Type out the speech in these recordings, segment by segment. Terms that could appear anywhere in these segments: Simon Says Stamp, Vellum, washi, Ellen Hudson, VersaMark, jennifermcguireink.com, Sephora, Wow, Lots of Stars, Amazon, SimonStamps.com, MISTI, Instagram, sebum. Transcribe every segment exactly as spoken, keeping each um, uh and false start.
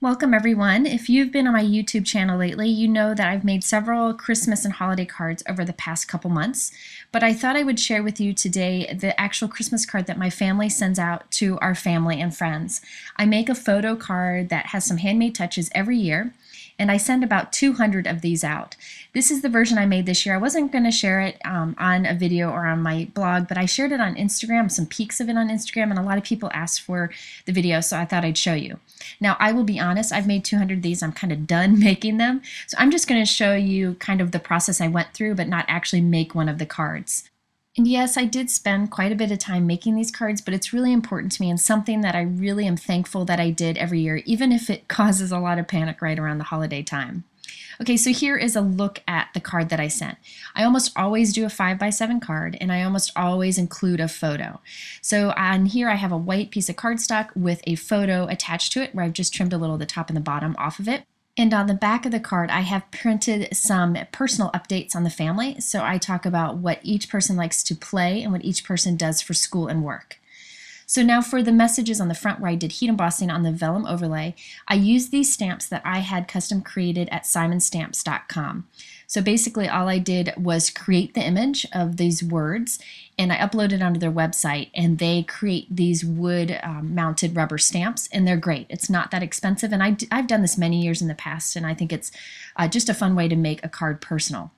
Welcome everyone. If you've been on my YouTube channel lately, you know that I've made several Christmas and holiday cards over the past couple months, but I thought I would share with you today the actual Christmas card that my family sends out to our family and friends. I make a photo card that has some handmade touches every year, and I send about two hundred of these out. This is the version I made this year. I wasn't going to share it um, on a video or on my blog, but I shared it on Instagram, some peeks of it on Instagram, and a lot of people asked for the video, so I thought I'd show you. Now, I will be honest, I've made two hundred of these. I'm kind of done making them, so I'm just going to show you kind of the process I went through, but not actually make one of the cards. And yes, I did spend quite a bit of time making these cards, but it's really important to me and something that I really am thankful that I did every year, even if it causes a lot of panic right around the holiday time. Okay, so here is a look at the card that I sent. I almost always do a five by seven card, and I almost always include a photo. So on here I have a white piece of cardstock with a photo attached to it where I've just trimmed a little of the top and the bottom off of it. And on the back of the card, I have printed some personal updates on the family. So I talk about what each person likes to play and what each person does for school and work. So now for the messages on the front where I did heat embossing on the vellum overlay, I used these stamps that I had custom created at Simon Stamps dot com. So basically all I did was create the image of these words and I uploaded onto their website, and they create these wood um, mounted rubber stamps, and they're great. It's not that expensive, and I d I've done this many years in the past, and I think it's uh, just a fun way to make a card personal.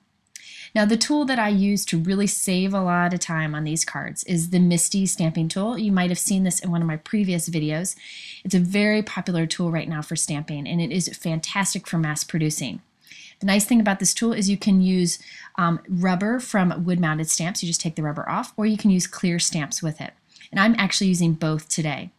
Now, the tool that I use to really save a lot of time on these cards is the MISTI stamping tool. You might have seen this in one of my previous videos. It's a very popular tool right now for stamping, and it is fantastic for mass producing. The nice thing about this tool is you can use um, rubber from wood-mounted stamps. You just take the rubber off, or you can use clear stamps with it. And I'm actually using both today.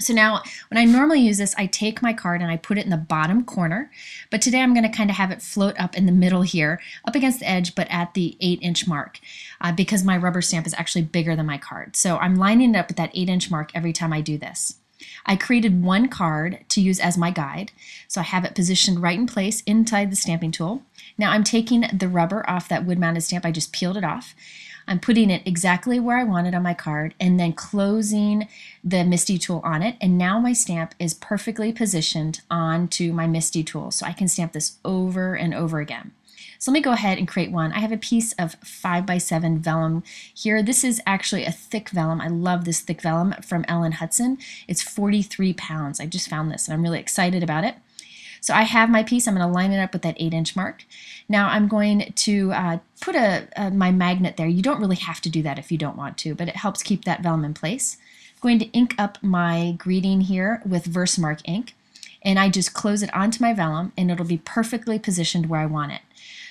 So now, when I normally use this, I take my card and I put it in the bottom corner, but today I'm going to kind of have it float up in the middle here, up against the edge, but at the eight inch mark, uh, because my rubber stamp is actually bigger than my card. So I'm lining it up at that eight inch mark every time I do this. I created one card to use as my guide, so I have it positioned right in place inside the stamping tool. Now I'm taking the rubber off that wood-mounted stamp. I just peeled it off. I'm putting it exactly where I want it on my card and then closing the MISTI tool on it, and now my stamp is perfectly positioned onto my MISTI tool, so I can stamp this over and over again. So let me go ahead and create one. I have a piece of five by seven vellum here. This is actually a thick vellum. I love this thick vellum from Ellen Hudson. It's forty-three pounds. I just found this and I'm really excited about it. So I have my piece. I'm going to line it up with that eight inch mark. Now I'm going to uh, put a, a, my magnet there. You don't really have to do that if you don't want to, but it helps keep that vellum in place. I'm going to ink up my greeting here with VersaMark ink, and I just close it onto my vellum, and it'll be perfectly positioned where I want it.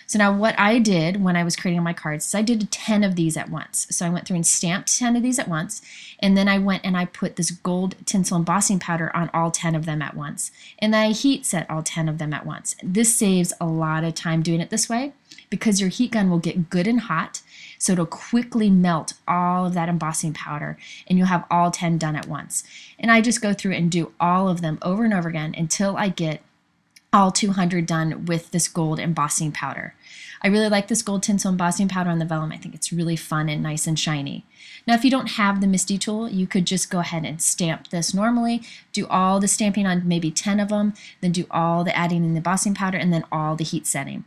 So now what I did when I was creating my cards is I did ten of these at once. So I went through and stamped ten of these at once, and then I went and I put this gold tinsel embossing powder on all ten of them at once. And then I heat set all ten of them at once. This saves a lot of time doing it this way because your heat gun will get good and hot, so it'll quickly melt all of that embossing powder and you'll have all ten done at once. And I just go through and do all of them over and over again until I get all two hundred done with this gold embossing powder. I really like this gold tinsel embossing powder on the vellum. I think it's really fun and nice and shiny. Now, if you don't have the MISTI tool, you could just go ahead and stamp this normally, do all the stamping on maybe ten of them, then do all the adding in the embossing powder, and then all the heat setting.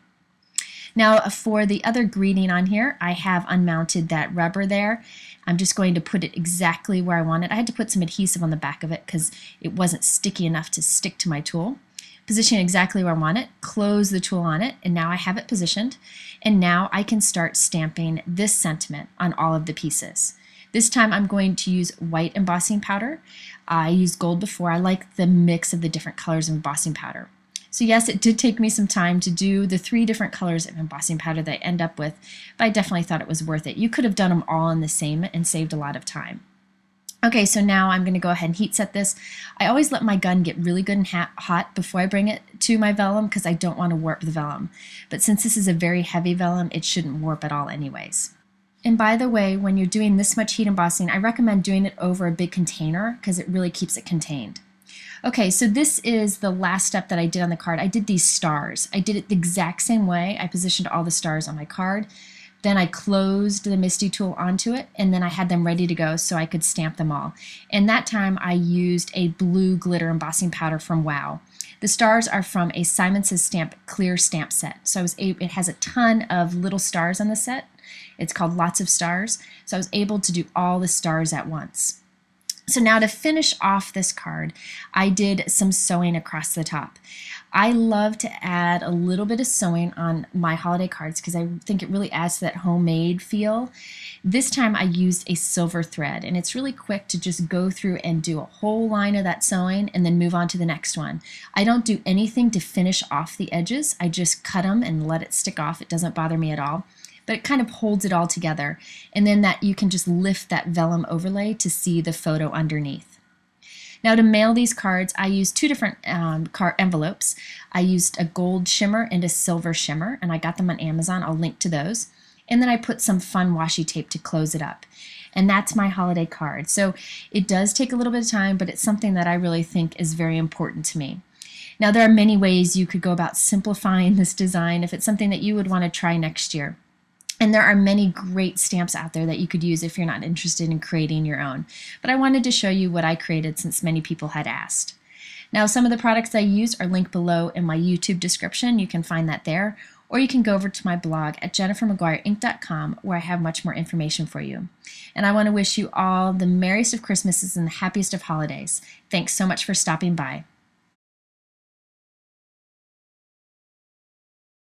Now, for the other greeting on here, I have unmounted that rubber there. I'm just going to put it exactly where I want it. I had to put some adhesive on the back of it because it wasn't sticky enough to stick to my tool. Position exactly where I want it, close the tool on it, and now I have it positioned. And now I can start stamping this sentiment on all of the pieces. This time I'm going to use white embossing powder. I used gold before. I like the mix of the different colors of embossing powder. So yes, it did take me some time to do the three different colors of embossing powder that I end up with, but I definitely thought it was worth it. You could have done them all in the same and saved a lot of time. Okay, so now I'm going to go ahead and heat set this. I always let my gun get really good and hot before I bring it to my vellum because I don't want to warp the vellum. But since this is a very heavy vellum, it shouldn't warp at all anyways. And by the way, when you're doing this much heat embossing, I recommend doing it over a big container because it really keeps it contained. Okay, so this is the last step that I did on the card. I did these stars. I did it the exact same way. I positioned all the stars on my card. Then I closed the MISTI tool onto it, and then I had them ready to go so I could stamp them all. And that time I used a blue glitter embossing powder from Wow. The stars are from a Simon Says Stamp clear stamp set. So I was able, it has a ton of little stars on the set. It's called Lots of Stars. So I was able to do all the stars at once. So now to finish off this card, I did some sewing across the top. I love to add a little bit of sewing on my holiday cards because I think it really adds to that homemade feel. This time I used a silver thread, and it's really quick to just go through and do a whole line of that sewing and then move on to the next one. I don't do anything to finish off the edges. I just cut them and let it stick off. It doesn't bother me at all. But it kind of holds it all together. And then that you can just lift that vellum overlay to see the photo underneath. Now to mail these cards, I used two different um, card envelopes. I used a gold shimmer and a silver shimmer, and I got them on Amazon. I'll link to those. And then I put some fun washi tape to close it up. And that's my holiday card. So it does take a little bit of time, but it's something that I really think is very important to me. Now there are many ways you could go about simplifying this design if it's something that you would want to try next year. And there are many great stamps out there that you could use if you're not interested in creating your own. But I wanted to show you what I created since many people had asked. Now some of the products I use are linked below in my YouTube description. You can find that there. Or you can go over to my blog at jennifer mcguire ink dot com where I have much more information for you. And I want to wish you all the merriest of Christmases and the happiest of holidays. Thanks so much for stopping by.